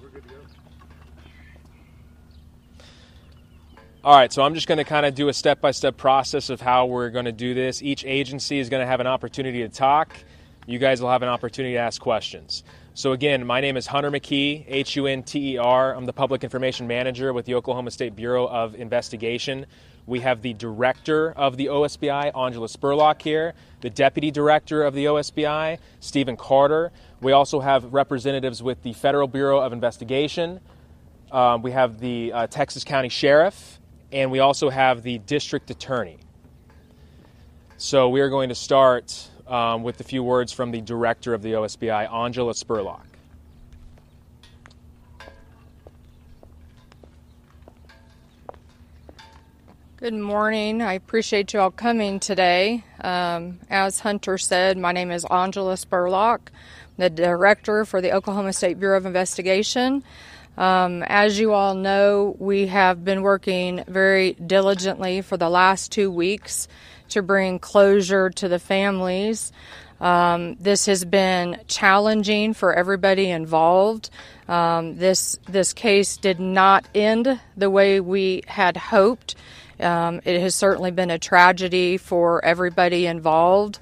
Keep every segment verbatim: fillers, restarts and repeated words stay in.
we're good to go. All right, so I'm just going to kind of do a step-by-step process of how we're going to do this. Each agency is going to have an opportunity to talk. You guys will have an opportunity to ask questions. So again, my name is Hunter McKee, H U N T E R. I'm the Public Information Manager with the Oklahoma State Bureau of Investigation. We have the Director of the O S B I, Angela Spurlock, here, the Deputy Director of the O S B I, Stephen Carter. We also have representatives with the Federal Bureau of Investigation. Um, we have the uh, Texas County Sheriff, and we also have the District Attorney. So we are going to start Um, with a few words from the director of the O S B I, Angela Spurlock. Good morning. I appreciate you all coming today. Um, as Hunter said, my name is Angela Spurlock, the director for the Oklahoma State Bureau of Investigation. Um, as you all know, we have been working very diligently for the last two weeks to bring closure to the families. Um, this has been challenging for everybody involved. Um, this this case did not end the way we had hoped. Um, it has certainly been a tragedy for everybody involved.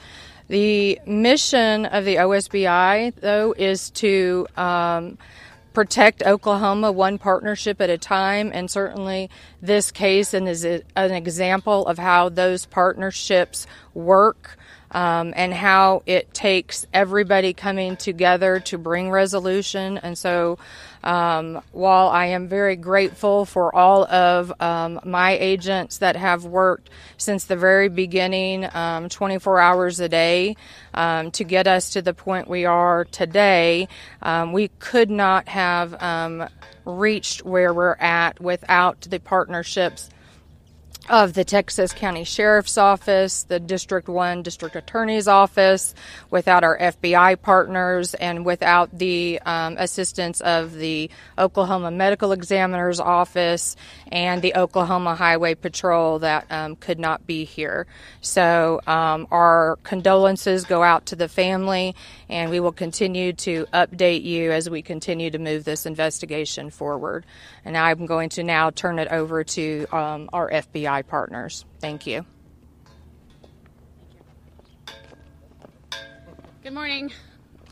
The mission of the O S B I, though, is to um, protect Oklahoma one partnership at a time, and certainly this case is an example of how those partnerships work um, and how it takes everybody coming together to bring resolution. And so um, while I am very grateful for all of um, my agents that have worked since the very beginning, um, twenty-four hours a day, Um, to get us to the point we are today, um, we could not have um, reached where we're at without the partnerships of the Texas County Sheriff's Office, the District one District Attorney's Office, without our F B I partners, and without the um, assistance of the Oklahoma Medical Examiner's Office and the Oklahoma Highway Patrol that um, could not be here. So um, our condolences go out to the family, and we will continue to update you as we continue to move this investigation forward. And I'm going to now turn it over to um, our F B I partners. Thank you. Good morning.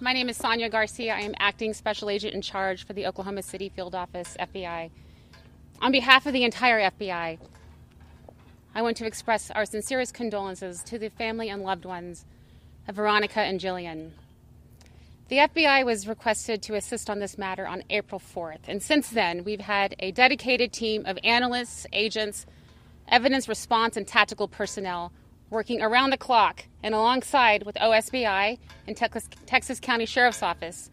My name is Sonia Garcia. I am acting special agent in charge for the Oklahoma City Field Office F B I. On behalf of the entire F B I, I want to express our sincerest condolences to the family and loved ones of Veronica and Jillian. The F B I was requested to assist on this matter on April fourth, and since then we've had a dedicated team of analysts, agents, evidence response, and tactical personnel working around the clock and alongside with O S B I and Texas County Sheriff's Office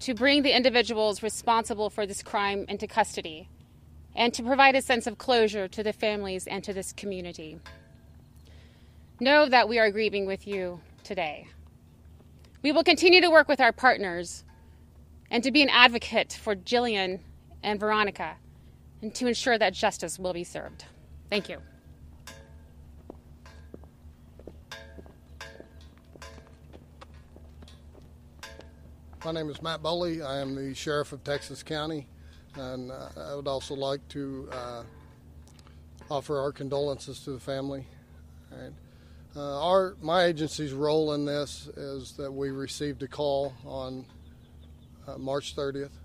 to bring the individuals responsible for this crime into custody and to provide a sense of closure to the families and to this community. Know that we are grieving with you today. We will continue to work with our partners and to be an advocate for Jillian and Veronica and to ensure that justice will be served. Thank you. My name is Matt Boley. I am the Sheriff of Texas County, and I would also like to uh, offer our condolences to the family. All right. uh, our, my agency's role in this is that we received a call on uh, March thirtieth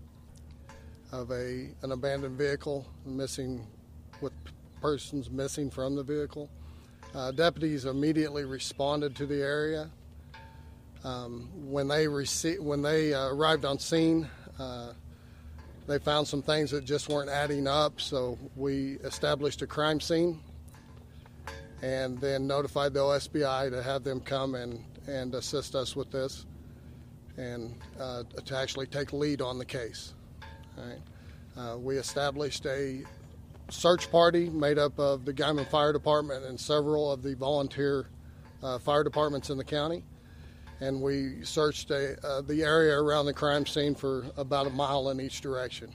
of a, an abandoned vehicle missing with persons missing from the vehicle. Uh, deputies immediately responded to the area. Um, when they rece- when they uh, arrived on scene, uh, they found some things that just weren't adding up, so we established a crime scene and then notified the O S B I to have them come and, and assist us with this and uh, to actually take lead on the case. All right. Uh, we established a search party made up of the Guymon Fire Department and several of the volunteer uh, fire departments in the county, and we searched a, uh, the area around the crime scene for about a mile in each direction.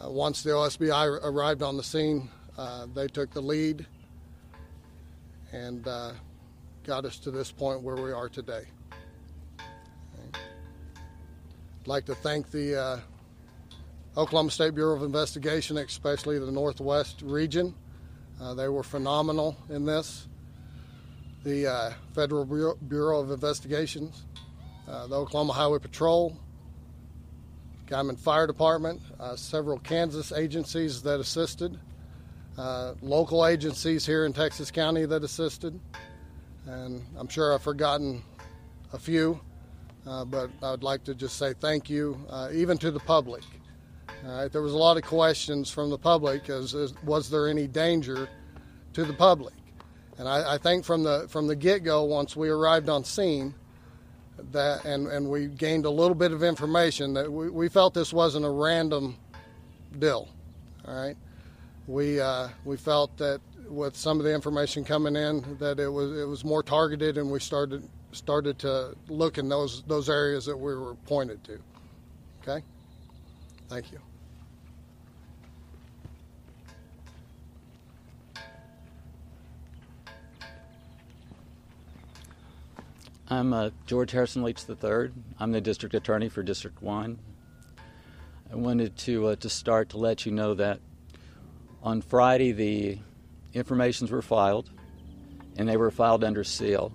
Uh, once the O S B I arrived on the scene, uh, they took the lead and uh, got us to this point where we are today. I'd like to thank the uh, Oklahoma State Bureau of Investigation, especially the Northwest region. Uh, they were phenomenal in this. The uh, Federal Bureau, Bureau of Investigations, uh, the Oklahoma Highway Patrol, Guymon Fire Department, uh, several Kansas agencies that assisted, uh, local agencies here in Texas County that assisted, and I'm sure I've forgotten a few, uh, but I would like to just say thank you, uh, even to the public. All right, there was a lot of questions from the public as, as was there any danger to the public, and I, I think from the from the get-go, once we arrived on scene, that and and we gained a little bit of information that we, we felt this wasn't a random deal. All right, we uh, we felt that with some of the information coming in that it was it was more targeted, and we started started to look in those those areas that we were pointed to. Okay, thank you. I'm uh, George Harrison Leach the third. I'm the district attorney for District one. I wanted to uh, to start to let you know that on Friday the informations were filed, and they were filed under seal.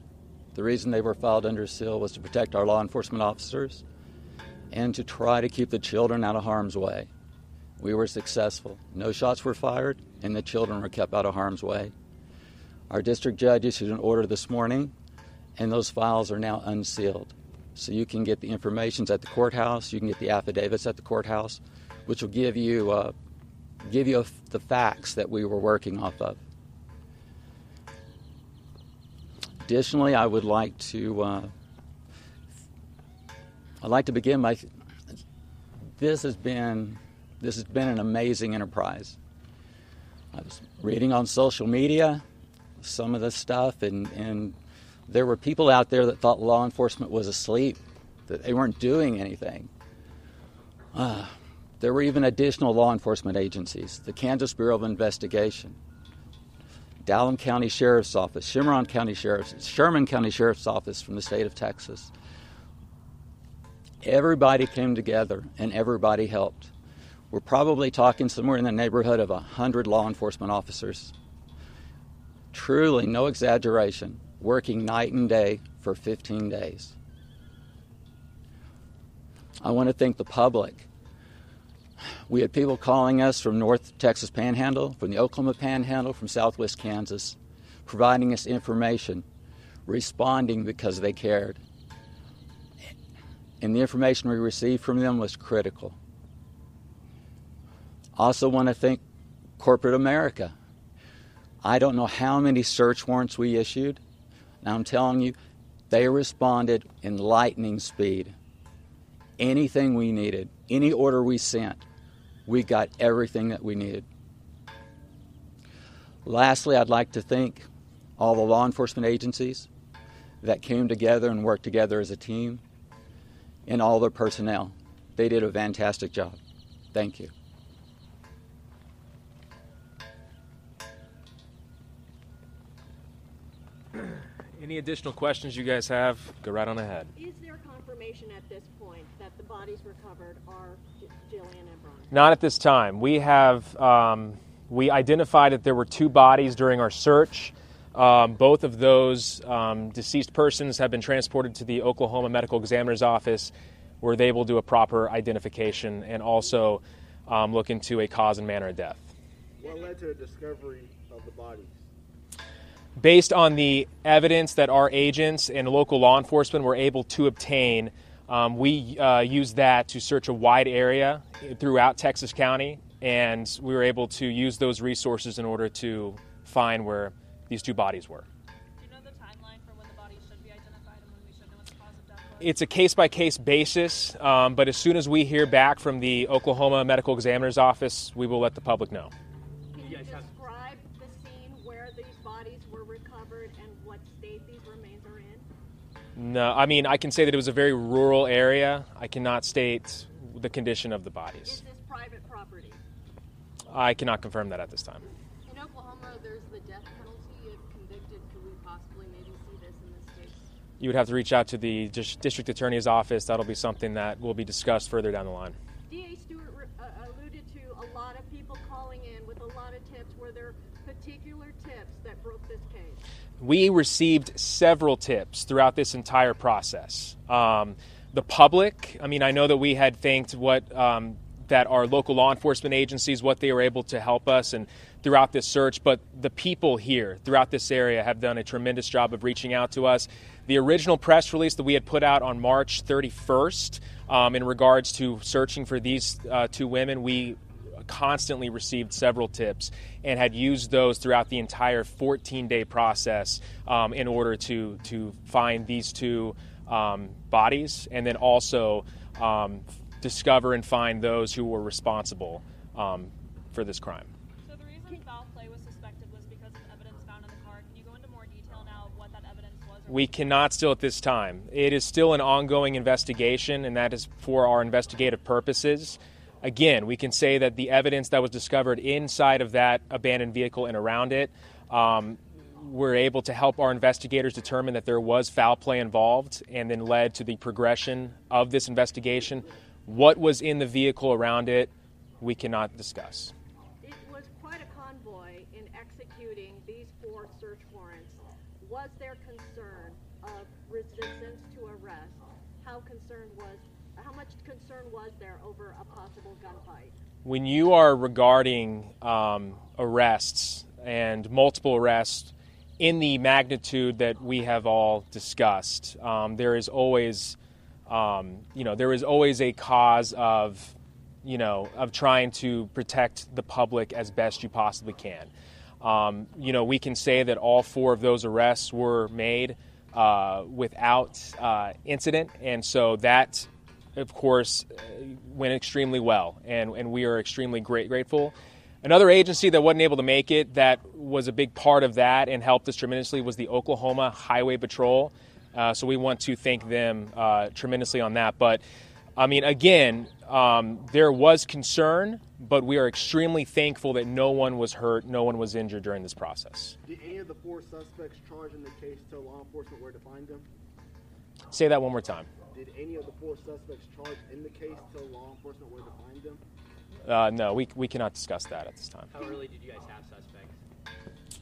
The reason they were filed under seal was to protect our law enforcement officers and to try to keep the children out of harm's way. We were successful. No shots were fired, and the children were kept out of harm's way. Our district judge issued an order this morning, and those files are now unsealed. So you can get the informations at the courthouse, you can get the affidavits at the courthouse, which will give you uh, give you the facts that we were working off of. Additionally, I would like to uh, I'd like to begin by this has been this has been an amazing enterprise. I was reading on social media some of the stuff, and and there were people out there that thought law enforcement was asleep, that they weren't doing anything. Uh, there were even additional law enforcement agencies, the Kansas Bureau of Investigation, Dallam County Sheriff's Office, Cimarron County Sheriff's, Sherman County Sheriff's Office from the state of Texas. Everybody came together and everybody helped. We're probably talking somewhere in the neighborhood of one hundred law enforcement officers. Truly, no exaggeration, working night and day for fifteen days. I want to thank the public. We had people calling us from North Texas Panhandle, from the Oklahoma Panhandle, from Southwest Kansas, providing us information, responding because they cared. And the information we received from them was critical. I also want to thank corporate America. I don't know how many search warrants we issued. Now I'm telling you, they responded in lightning speed. Anything we needed, any order we sent, we got everything that we needed. Lastly, I'd like to thank all the law enforcement agencies that came together and worked together as a team, and all their personnel. They did a fantastic job. Thank you. Any additional questions you guys have, go right on ahead. Is there confirmation at this point that the bodies recovered are Jillian and Veronica? Not at this time. We have, um, we identified that there were two bodies during our search. Um, both of those um, deceased persons have been transported to the Oklahoma Medical Examiner's Office, where they will do a proper identification and also um, look into a cause and manner of death. What led to a discovery of the bodies? Based on the evidence that our agents and local law enforcement were able to obtain, um, we uh, used that to search a wide area throughout Texas County, and we were able to use those resources in order to find where these two bodies were. Do you know the timeline for when the bodies should be identified and when we should know what the cause of death was? It's a case-by-case basis, um, but as soon as we hear back from the Oklahoma Medical Examiner's Office, we will let the public know. Can you describe the scene where these bodies were recovered and what state these remains are in? No, I mean, I can say that it was a very rural area. I cannot state the condition of the bodies. Is this private property? I cannot confirm that at this time. In Oklahoma, there's the death penalty. Possibly maybe see this in the States? you would have to reach out to the district attorney's office. That'll be something that will be discussed further down the line. D A Stewart uh, alluded to a lot of people calling in with a lot of tips. Were there particular tips that broke this case? We received several tips throughout this entire process. Um, the public, I mean, I know that we had thanked what um, that our local law enforcement agencies, what they were able to help us and throughout this search, but the people here throughout this area have done a tremendous job of reaching out to us. The original press release that we had put out on March thirty-first um, in regards to searching for these uh, two women, we constantly received several tips and had used those throughout the entire fourteen-day process um, in order to, to find these two um, bodies and then also um, discover and find those who were responsible um, for this crime. So the reason foul play was suspected was because of evidence found in the car. Can you go into more detail now of what that evidence was? We cannot still at this time. It is still an ongoing investigation, and that is for our investigative purposes. Again, we can say that the evidence that was discovered inside of that abandoned vehicle and around it, um, we're able to help our investigators determine that there was foul play involved and then led to the progression of this investigation. What was in the vehicle around it, we cannot discuss. It was quite a convoy in executing these four search warrants. Was there concern of resistance to arrest? How concerned was How much concern was there over a possible gunfight? When you are regarding um, arrests and multiple arrests in the magnitude that we have all discussed, um, there is always, um, you know, there is always a cause of, you know, of trying to protect the public as best you possibly can. Um, you know, we can say that all four of those arrests were made uh, without uh, incident, and so that, of course, went extremely well, and, and we are extremely great, grateful. Another agency that wasn't able to make it that was a big part of that and helped us tremendously was the Oklahoma Highway Patrol. Uh, so we want to thank them uh, tremendously on that. But, I mean, again, um, there was concern, but we are extremely thankful that no one was hurt, no one was injured during this process. Did any of the four suspects charged in the case tell law enforcement where to find them? Say that one more time. Did any of the four suspects charged in the case tell law enforcement where to find them? Uh, no, we we cannot discuss that at this time. How early did you guys have suspects?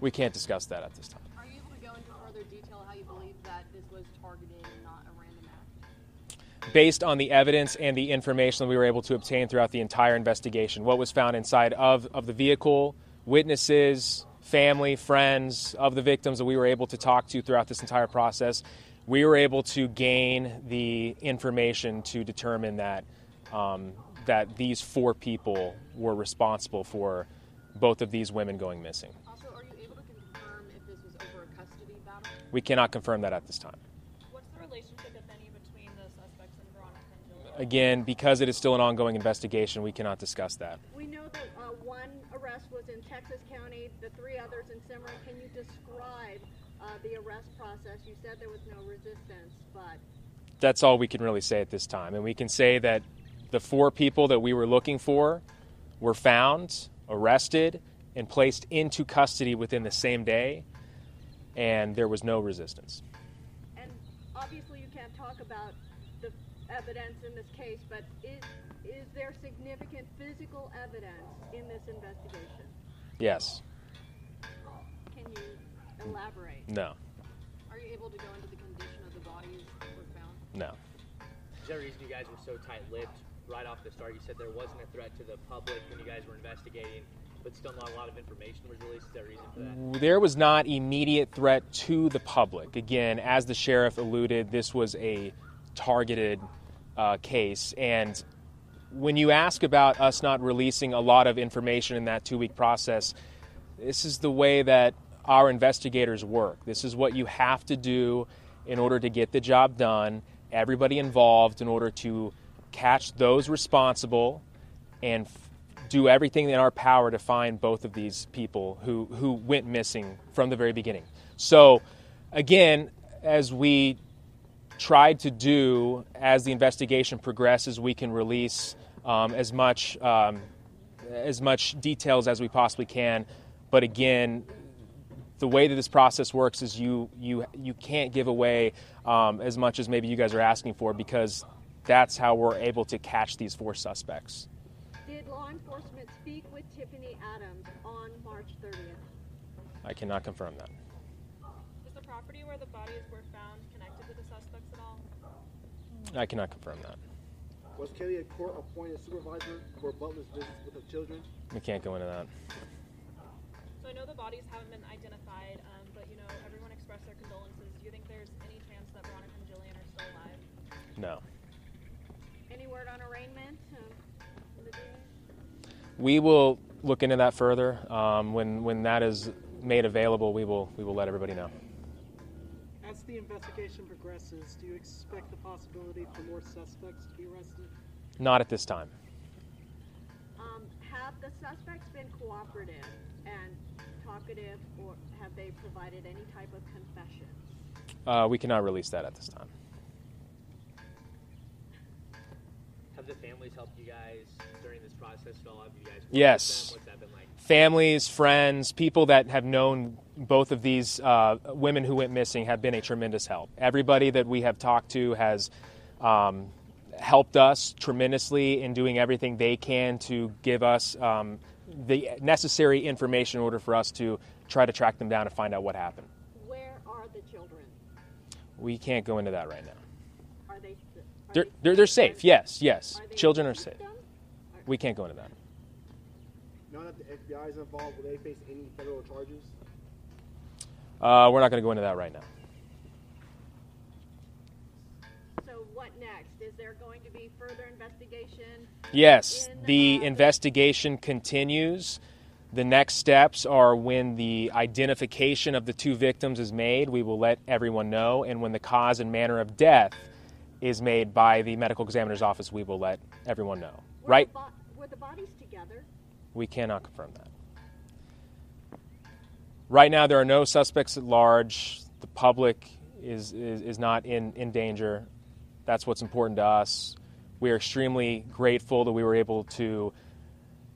We can't discuss that at this time. Are you able to go into further detail how you believe that this was targeted and not a random act? Based on the evidence and the information that we were able to obtain throughout the entire investigation, what was found inside of, of the vehicle, witnesses, family, friends of the victims that we were able to talk to throughout this entire process, we were able to gain the information to determine that um, that these four people were responsible for both of these women going missing. Also, are you able to confirm if this was over a custody battle? We cannot confirm that at this time. What's the relationship, if any, between the suspects and Veronica and Jillian? Again, because it is still an ongoing investigation, we cannot discuss that. We know that uh, one arrest was in Texas County, the three others in Cimarron. Can you describe Uh, the arrest process? You said there was no resistance, but that's all we can really say at this time. And we can say that the four people that we were looking for were found, arrested, and placed into custody within the same day, and there was no resistance. And obviously you can't talk about the evidence in this case, but is, is there significant physical evidence in this investigation? Yes. Can you elaborate? No. Are you able to go into the condition of the bodies that were found? No. Is there a reason you guys were so tight-lipped right off the start? You said there wasn't a threat to the public when you guys were investigating, but still not a lot of information was released. Is there a reason for that? There was not immediate threat to the public. Again, as the sheriff alluded, this was a targeted uh, case. And when you ask about us not releasing a lot of information in that two-week process, this is the way that our investigators work. This is what you have to do in order to get the job done, everybody involved, in order to catch those responsible and f- do everything in our power to find both of these people who, who went missing from the very beginning. So again, as we tried to do, as the investigation progresses, we can release um, as much um, as much details as we possibly can. But again, the way that this process works is you you you can't give away um, as much as maybe you guys are asking for, because that's how we're able to catch these four suspects. Did law enforcement speak with Tiffany Adams on March thirtieth? I cannot confirm that. Was the property where the bodies were found connected to the suspects at all? I cannot confirm that. Was Kelly a court-appointed supervisor for Butler's business with the children? We can't go into that. So I know the bodies haven't been identified, um, but you know, everyone expressed their condolences. Do you think there's any chance that Veronica and Jillian are still alive? No. Any word on arraignment? Um, we will look into that further. Um, when when that is made available, we will we will let everybody know. As the investigation progresses, do you expect the possibility for more suspects to be arrested? Not at this time. Um, have the suspects been cooperative and talkative, or have they provided any type of confession? Uh, we cannot release that at this time. Have the families helped you guys during this process at all? Have you guys? Yes. What's that been like? Families, friends, people that have known both of these uh, women who went missing have been a tremendous help. Everybody that we have talked to has um, helped us tremendously in doing everything they can to give us um, the necessary information in order for us to try to track them down and find out what happened. Where are the children? We can't go into that right now. They're, they're, they're safe, yes, yes. Are Children are safe. Them? We can't go into that. Now that the F B I is involved, will they face any federal charges? Uh, we're not going to go into that right now. So what next? Is there going to be further investigation? Yes, in the, the investigation continues. The next steps are when the identification of the two victims is made, we will let everyone know, and when the cause and manner of death is made by the medical examiner's office, we will let everyone know. Were right? The bo- were the bodies together? We cannot confirm that. Right now, there are no suspects at large. The public is, is, is not in, in danger. That's what's important to us. We are extremely grateful that we were able to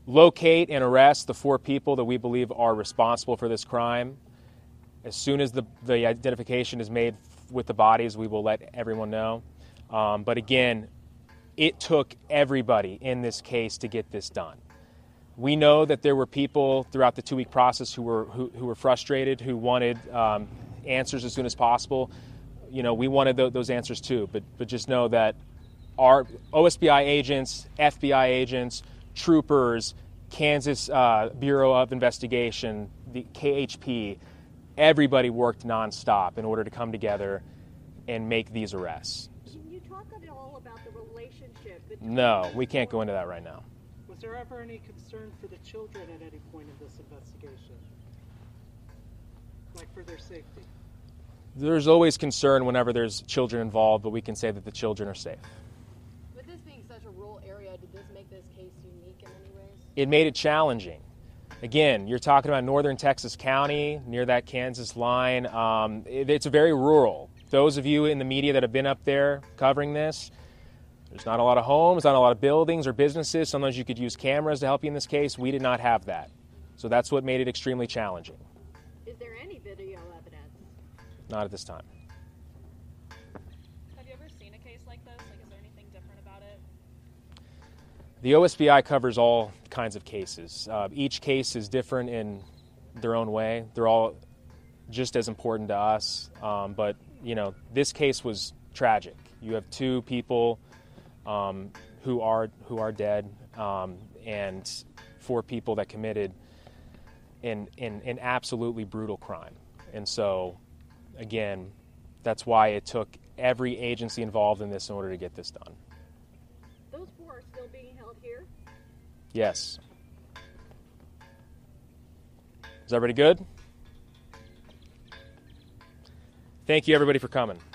locate and arrest the four people that we believe are responsible for this crime. As soon as the, the identification is made with the bodies, we will let everyone know. Um, but again, it took everybody in this case to get this done. We know that there were people throughout the two-week process who were who, who were frustrated, who wanted um, answers as soon as possible. You know, we wanted th- those answers too, but but just know that our O S B I agents, F B I agents, troopers, Kansas uh, Bureau of Investigation, the K H P, everybody worked nonstop in order to come together and make these arrests. No, we can't go into that right now. Was there ever any concern for the children at any point in this investigation? Like for their safety? There's always concern whenever there's children involved, but we can say that the children are safe. With this being such a rural area, did this make this case unique in any ways? It made it challenging. Again, you're talking about northern Texas County, near that Kansas line. Um, it, it's very rural. Those of you in the media that have been up there covering this, there's not a lot of homes, not a lot of buildings or businesses. Sometimes you could use cameras to help you in this case. We did not have that. So that's what made it extremely challenging. Is there any video evidence? Not at this time. Have you ever seen a case like this? Like, is there anything different about it? The O S B I covers all kinds of cases. Uh, each case is different in their own way. They're all just as important to us. Um, but, you know, this case was tragic. You have two people Um, who are who are dead, um, and four people that committed an, an, an absolutely brutal crime. And so, again, that's why it took every agency involved in this in order to get this done. Those four are still being held here? Yes. Is everybody good? Thank you, everybody, for coming.